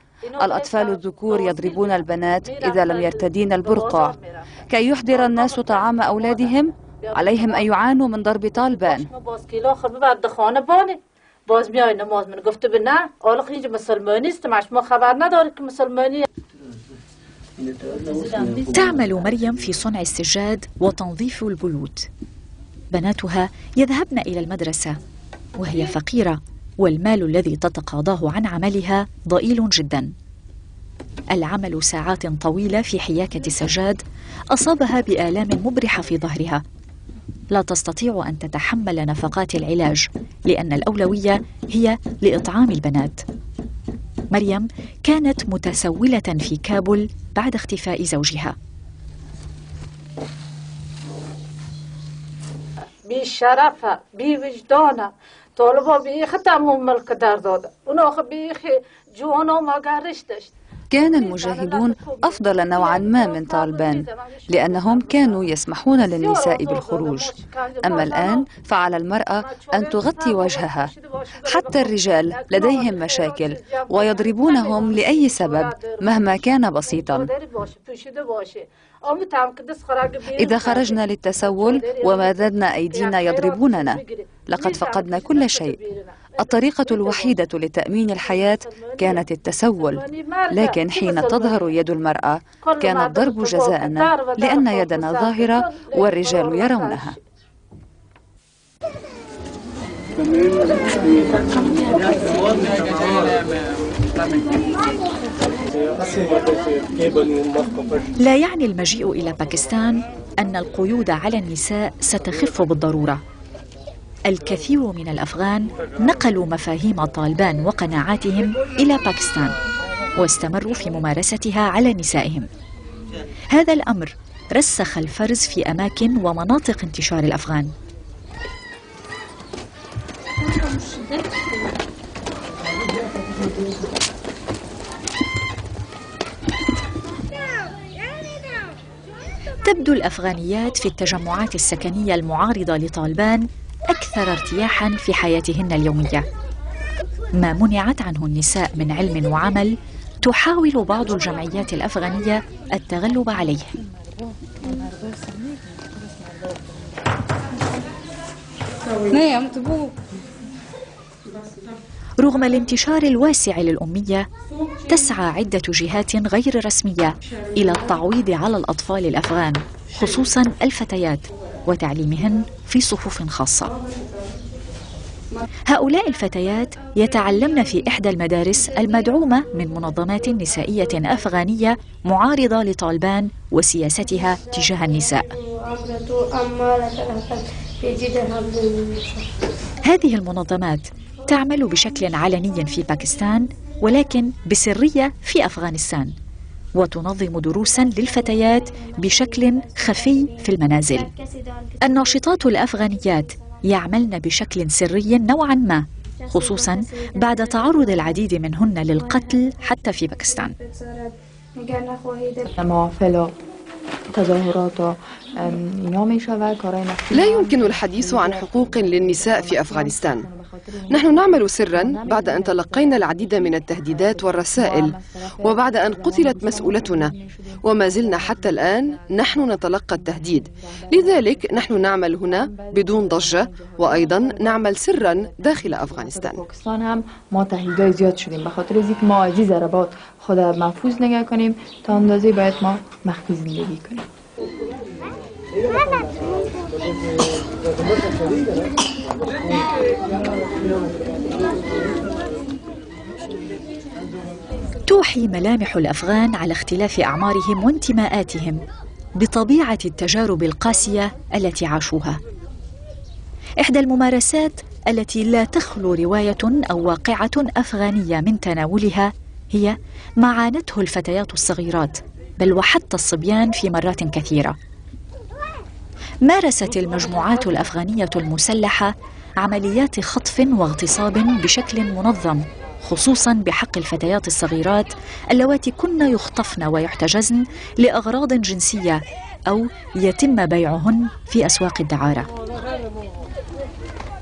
الأطفال الذكور يضربون البنات إذا لم يرتدين البرقع كي يحضر الناس طعام أولادهم عليهم أن يعانوا من ضرب طالبان. تعمل مريم في صنع السجاد وتنظيف البيوت. بناتها يذهبن إلى المدرسة وهي فقيرة، والمال الذي تتقاضاه عن عملها ضئيل جدا. العمل ساعات طويلة في حياكة سجاد أصابها بآلام مبرحة في ظهرها. لا تستطيع أن تتحمل نفقات العلاج لأن الأولوية هي لإطعام البنات. مريم كانت متسولة في كابول بعد اختفاء زوجها. بشرفة بوجدانة طالبة بختم الملك درداد وناخ بجوانا ما قرشتش. كان المجاهدون أفضل نوعا ما من طالبان لأنهم كانوا يسمحون للنساء بالخروج، أما الآن فعلى المرأة أن تغطي وجهها. حتى الرجال لديهم مشاكل ويضربونهم لأي سبب مهما كان بسيطا. إذا خرجنا للتسول ومددنا أيدينا يضربوننا، لقد فقدنا كل شيء. الطريقة الوحيدة لتأمين الحياة كانت التسول، لكن حين تظهر يد المرأة كان الضرب جزاءنا لأن يدنا ظاهرة والرجال يرونها. لا يعني المجيء إلى باكستان أن القيود على النساء ستخف بالضرورة. الكثير من الأفغان نقلوا مفاهيم طالبان وقناعاتهم إلى باكستان واستمروا في ممارستها على نسائهم. هذا الأمر رسخ الفرز في أماكن ومناطق انتشار الأفغان. تبدو الأفغانيات في التجمعات السكنية المعارضة لطالبان أكثر ارتياحا في حياتهن اليومية. ما منعت عنه النساء من علم وعمل تحاول بعض الجمعيات الأفغانية التغلب عليه. رغم الانتشار الواسع للأمية، تسعى عدة جهات غير رسمية إلى التعويض على الأطفال الأفغان خصوصا الفتيات وتعليمهن في صفوف خاصة. هؤلاء الفتيات يتعلمن في إحدى المدارس المدعومة من منظمات نسائية أفغانية معارضة لطالبان وسياستها تجاه النساء. هذه المنظمات تعمل بشكل علني في باكستان ولكن بسرية في أفغانستان، وتنظم دروسا للفتيات بشكل خفي في المنازل. الناشطات الأفغانيات يعملن بشكل سري نوعا ما، خصوصا بعد تعرض العديد منهن للقتل حتى في باكستان. لا يمكن الحديث عن حقوق للنساء في أفغانستان. نحن نعمل سرا بعد أن تلقينا العديد من التهديدات والرسائل وبعد أن قتلت مسؤولتنا، وما زلنا حتى الآن نحن نتلقى التهديد. لذلك نحن نعمل هنا بدون ضجة، وأيضا نعمل سرا داخل أفغانستان. توحي ملامح الأفغان على اختلاف أعمارهم وانتماءاتهم بطبيعة التجارب القاسية التي عاشوها. إحدى الممارسات التي لا تخلو رواية أو واقعة أفغانية من تناولها هي ما عانته الفتيات الصغيرات بل وحتى الصبيان في مرات كثيرة. مارست المجموعات الأفغانية المسلحة عمليات خطف واغتصاب بشكل منظم، خصوصا بحق الفتيات الصغيرات اللواتي كن يخطفن ويحتجزن لأغراض جنسية أو يتم بيعهن في أسواق الدعارة.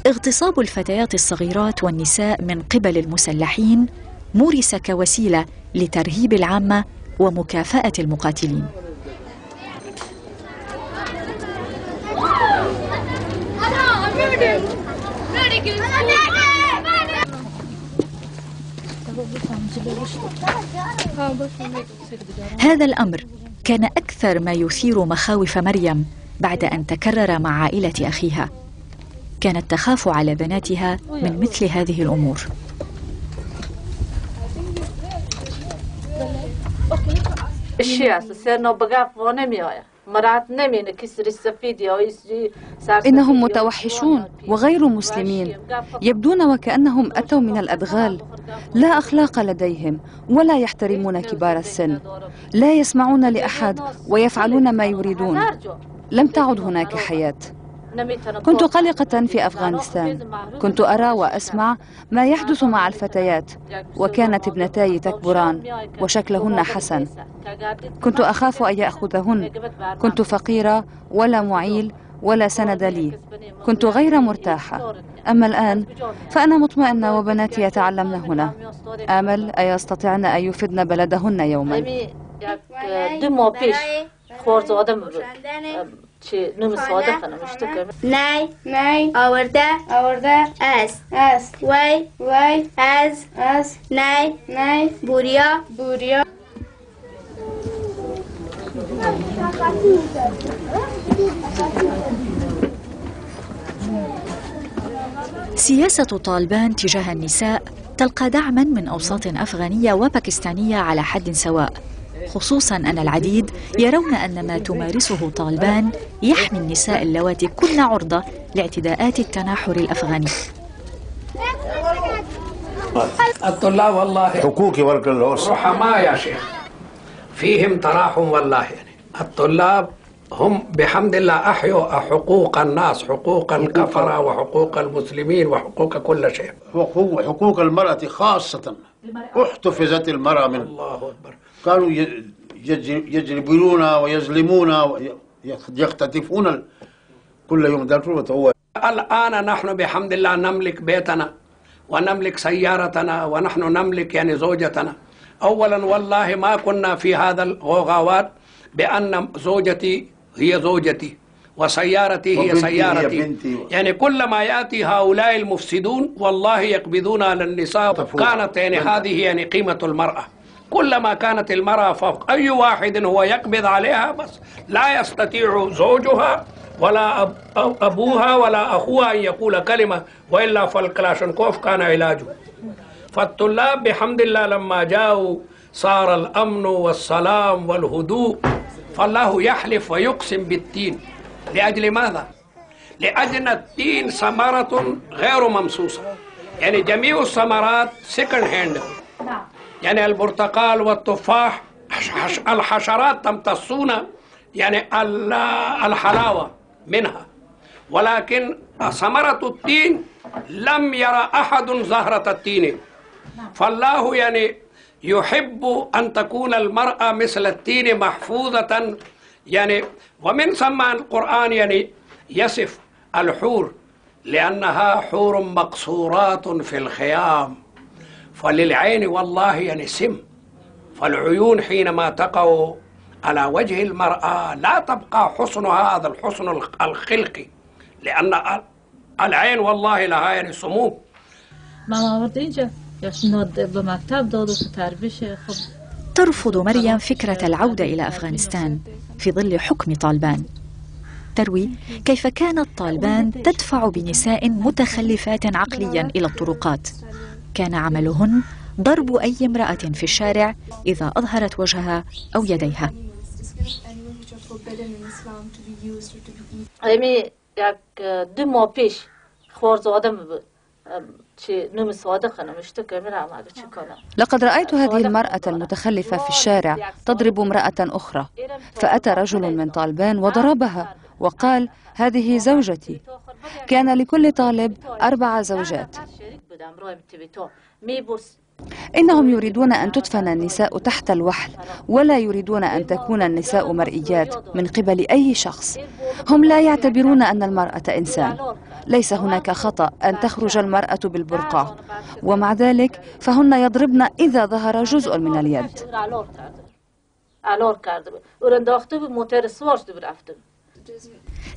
اغتصاب الفتيات الصغيرات والنساء من قبل المسلحين مورس كوسيلة لترهيب العامة ومكافأة المقاتلين. هذا الأمر كان أكثر ما يثير مخاوف مريم بعد أن تكرر مع عائلة أخيها. كانت تخاف على بناتها من مثل هذه الأمور. إنهم متوحشون وغير مسلمين، يبدون وكأنهم أتوا من الأدغال، لا أخلاق لديهم ولا يحترمون كبار السن، لا يسمعون لأحد ويفعلون ما يريدون. لم تعد هناك حياة. كنت قلقة في أفغانستان، كنت أرى وأسمع ما يحدث مع الفتيات، وكانت ابنتاي تكبران وشكلهن حسن، كنت أخاف أن يأخذهن، كنت فقيرة ولا معيل ولا سند لي، كنت غير مرتاحة. أما الآن فأنا مطمئنة وبناتي يتعلمن هنا، آمل أن يستطعن أن يفدن بلدهن يوما. سياسة طالبان تجاه النساء تلقى دعما من أوساط أفغانية وباكستانية على حد سواء، خصوصاً أن العديد يرون أن ما تمارسه طالبان يحمي النساء اللواتي كن عرضة لاعتداءات التناحر الأفغاني. الطلاب والله حقوقي رحماء يا شيخ، فيهم تراحم والله، يعني الطلاب هم بحمد الله أحيوا حقوق الناس، حقوق الكفرة وحقوق المسلمين وحقوق كل شيء، حقوق المرأة خاصة احتفظت المرأة من الله أكبر. كانوا يجلبون ويظلمون ويختطفون كل يوم. الآن نحن بحمد الله نملك بيتنا ونملك سيارتنا ونحن نملك يعني زوجتنا. أولا والله ما كنا في هذا الغوغاوات بأن زوجتي هي زوجتي وسيارتي هي سيارتي، يعني كلما يأتي هؤلاء المفسدون والله يقبضون على النساء. كانت يعني هذه يعني قيمة المرأة، كلما كانت المرأة فوق أي واحد هو يقبض عليها، بس لا يستطيع زوجها ولا أبوها ولا أخوها أن يقول كلمة، وإلا فالكلاشنكوف كان علاجه. فالطلاب بحمد الله لما جاءوا صار الأمن والسلام والهدوء، فالله يحلف ويقسم بالتين. لأجل ماذا؟ لأجل التين ثمرة غير ممسوسة، يعني جميع الثمرات سكند هاند، يعني البرتقال والتفاح الحشرات تمتصون يعني الحلاوة منها، ولكن ثمرة التين لم يرى أحد زهرة التين. فالله يعني يحب أن تكون المرأة مثل التين محفوظة، يعني ومن ثم القرآن يعني يصف الحور لأنها حور مقصورات في الخيام، فللعين والله يعني سم، فالعيون حينما تقع على وجه المرأة لا تبقى حسنها هذا الحسن الخلقي، لأن العين والله لها يعني سموم. ترفض مريم فكرة العودة إلى أفغانستان في ظل حكم طالبان. تروي كيف كانت طالبان تدفع بنساء متخلفات عقليا إلى الطرقات، كان عملهن ضرب أي امرأة في الشارع إذا أظهرت وجهها أو يديها. لقد رأيت هذه المرأة المتخلفة في الشارع تضرب امرأة أخرى، فأتى رجل من طالبان وضربها وقال هذه زوجتي. كان لكل طالب 4 زوجات. إنهم يريدون أن تدفن النساء تحت الوحل، ولا يريدون أن تكون النساء مرئيات من قبل أي شخص. هم لا يعتبرون أن المرأة إنسان، ليس هناك خطأ أن تخرج المرأة بالبرقع، ومع ذلك فهن يضربن إذا ظهر جزء من اليد.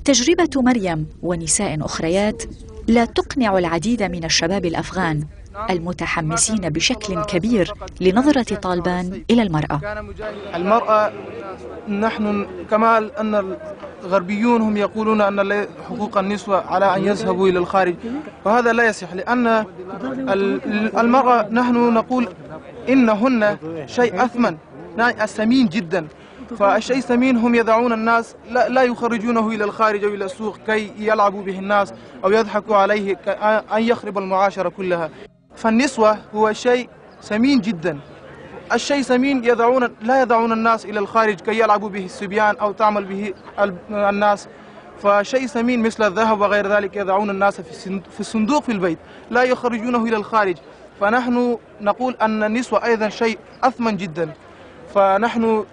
تجربة مريم ونساء أخريات لا تقنع العديد من الشباب الأفغان المتحمسين بشكل كبير لنظرة طالبان إلى المرأة. المرأة نحن كما أن الغربيون هم يقولون أن حقوق النسوة على أن يذهبوا إلى الخارج، وهذا لا يصح، لأن المرأة نحن نقول إنهن شيء أثمن، ثمين جدا، فالشيء الثمين هم يدعون الناس لا يخرجونه إلى الخارج أو إلى السوق كي يلعبوا به الناس أو يضحكوا عليه، أن يخرب المعاشرة كلها. فالنسوة هو شيء ثمين جدا، الشيء ثمين لا يدعون الناس إلى الخارج كي يلعبوا به الصبيان أو تعمل به الناس، فشيء ثمين مثل الذهب وغير ذلك يدعون الناس في الصندوق في البيت، لا يخرجونه إلى الخارج. فنحن نقول أن النسوة أيضا شيء أثمن جدا، فنحن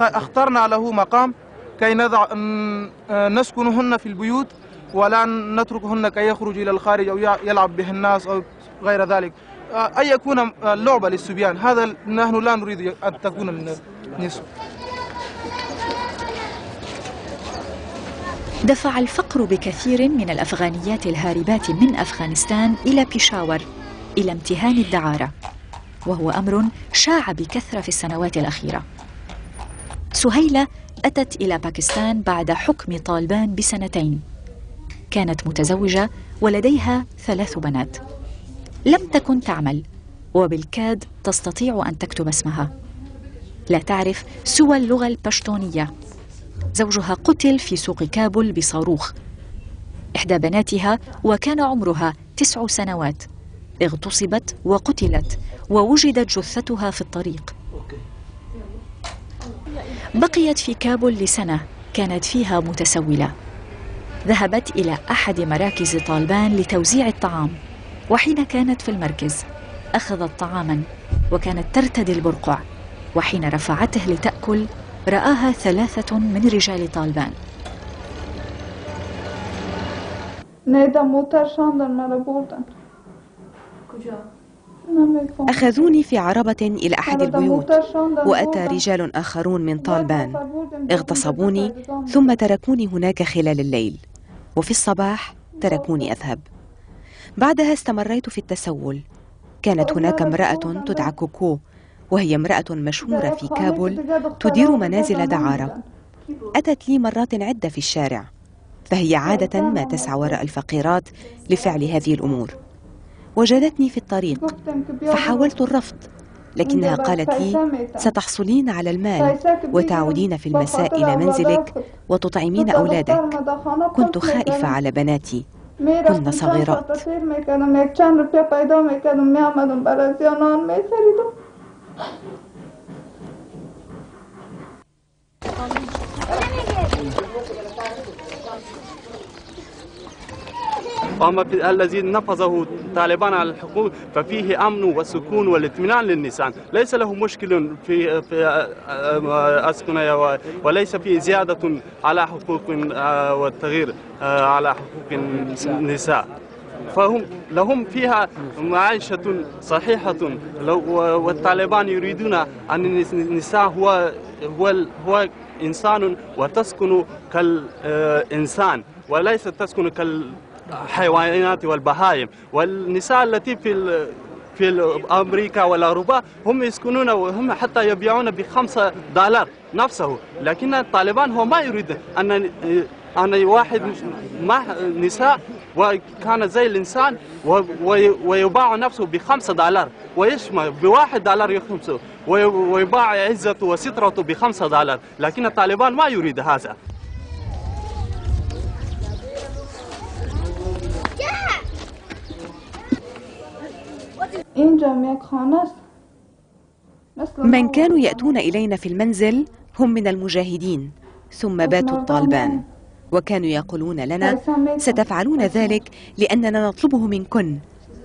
اخترنا له مقام كي نسكنهن في البيوت ولا نتركهن كي يخرج إلى الخارج أو يلعب به الناس أو غير ذلك، أن يكون لعبة للصبيان. هذا نحن لا نريد أن تكون النسوة. دفع الفقر بكثير من الأفغانيات الهاربات من أفغانستان إلى بيشاور إلى امتهان الدعارة، وهو أمر شاع بكثرة في السنوات الأخيرة. سهيلة أتت إلى باكستان بعد حكم طالبان بسنتين، كانت متزوجة ولديها 3 بنات، لم تكن تعمل وبالكاد تستطيع أن تكتب اسمها، لا تعرف سوى اللغة البشتونية. زوجها قتل في سوق كابول بصاروخ. إحدى بناتها وكان عمرها 9 سنوات اغتصبت وقتلت، ووجدت جثتها في الطريق. بقيت في كابول لسنة كانت فيها متسولة. ذهبت إلى أحد مراكز طالبان لتوزيع الطعام، وحين كانت في المركز أخذت طعاما وكانت ترتدي البرقع، وحين رفعته لتأكل رآها 3 من رجال طالبان. أخذوني في عربة إلى أحد البيوت، وأتى رجال آخرون من طالبان اغتصبوني ثم تركوني هناك خلال الليل، وفي الصباح تركوني أذهب. بعدها استمريت في التسول. كانت هناك امرأة تدعى كوكو، وهي امرأة مشهورة في كابول تدير منازل دعارة. أتت لي مرات عدة في الشارع، فهي عادة ما تسعى وراء الفقيرات لفعل هذه الأمور. وجدتني في الطريق فحاولت الرفض، لكنها قالت لي ستحصلين على المال وتعودين في المساء إلى منزلك وتطعمين أولادك. كنت خائفة على بناتي، كن صغيرات. أما الذي نفذه طالبان على الحكومة ففيه أمن وسكون والاطمئنان للنساء، ليس له مشكل في أسكنة، وليس فيه زيادة على حقوق والتغيير على حقوق النساء، فهم لهم فيها معيشة صحيحة. والطالبان يريدون أن النساء هو إنسان وتسكن كالإنسان، وليس تسكن الحيوانات والبهائم. والنساء التي في أمريكا والأوروبا هم يسكنون وهم حتى يبيعون ب$5 نفسه، لكن الطالبان هو ما يريد أن واحد مع نساء وكان زي الإنسان ويباع نفسه ب$5 ويشمى ب$1 يخمسه ويباع عزته وسترته ب$5، لكن الطالبان ما يريد هذا. من كانوا يأتون إلينا في المنزل هم من المجاهدين، ثم باتوا الطالبان، وكانوا يقولون لنا ستفعلون ذلك لأننا نطلبه منكن،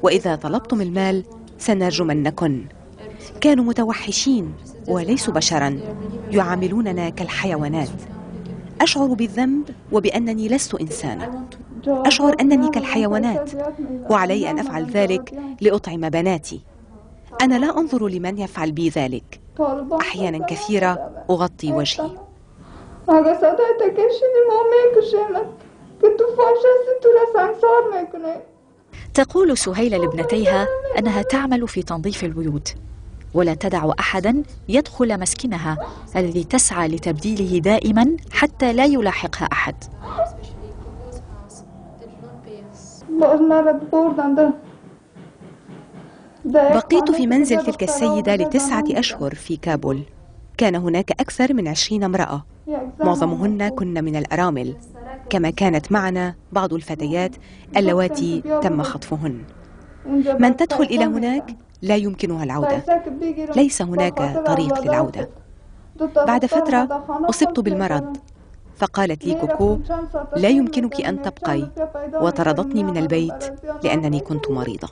وإذا طلبتم المال سنرجمنكن. كانوا متوحشين وليسوا بشرا، يعاملوننا كالحيوانات. أشعر بالذنب وبأنني لست إنسانا، أشعر أنني كالحيوانات، وعلي أن أفعل ذلك لأطعم بناتي. أنا لا أنظر لمن يفعل بي ذلك. أحيانا كثيرة أغطي وجهي. اگر صدا تکشنی مومن کشمت کتو فاشا ستورا سانسار میکنه. تقول سهيلة لابنتيها أنها تعمل في تنظيف البيوت ولا تدع أحدا يدخل مسكنها الذي تسعى لتبديله دائما حتى لا يلاحقها أحد. بقيت في منزل تلك السيدة ل9 أشهر في كابول. كان هناك أكثر من 20 امرأة، معظمهن كن من الأرامل، كما كانت معنا بعض الفتيات اللواتي تم خطفهن. من تدخل إلى هناك لا يمكنها العودة، ليس هناك طريق للعودة. بعد فترة أصبت بالمرض، فقالت لي كوكو لا يمكنك أن تبقي، وطردتني من البيت لأنني كنت مريضة.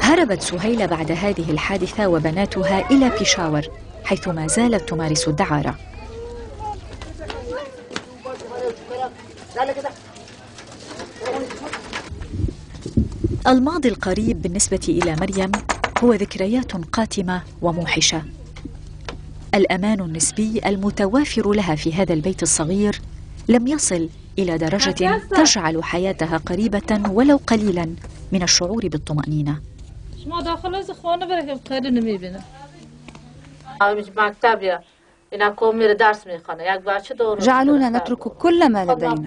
هربت سهيلة بعد هذه الحادثة وبناتها إلى بيشاور، حيث ما زالت تمارس الدعارة. الماضي القريب بالنسبة إلى مريم هو ذكريات قاتمة وموحشة. الأمان النسبي المتوافر لها في هذا البيت الصغير لم يصل إلى درجة تجعل حياتها قريبة ولو قليلا من الشعور بالطمأنينة. جعلونا نترك كل ما لدينا،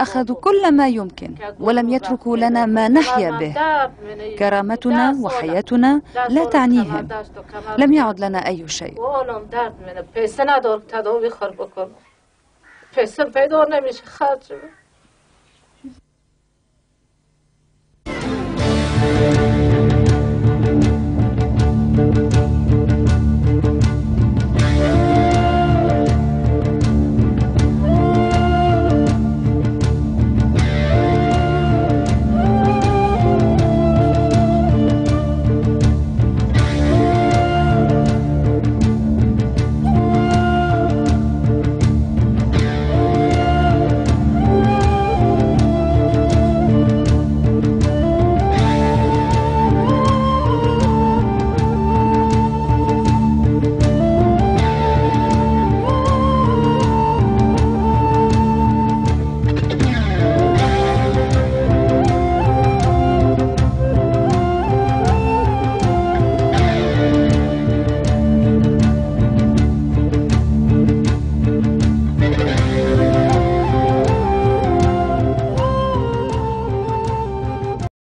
أخذوا كل ما يمكن ولم يتركوا لنا ما نحيا به. كرامتنا وحياتنا لا تعنيهم، لم يعد لنا أي شيء.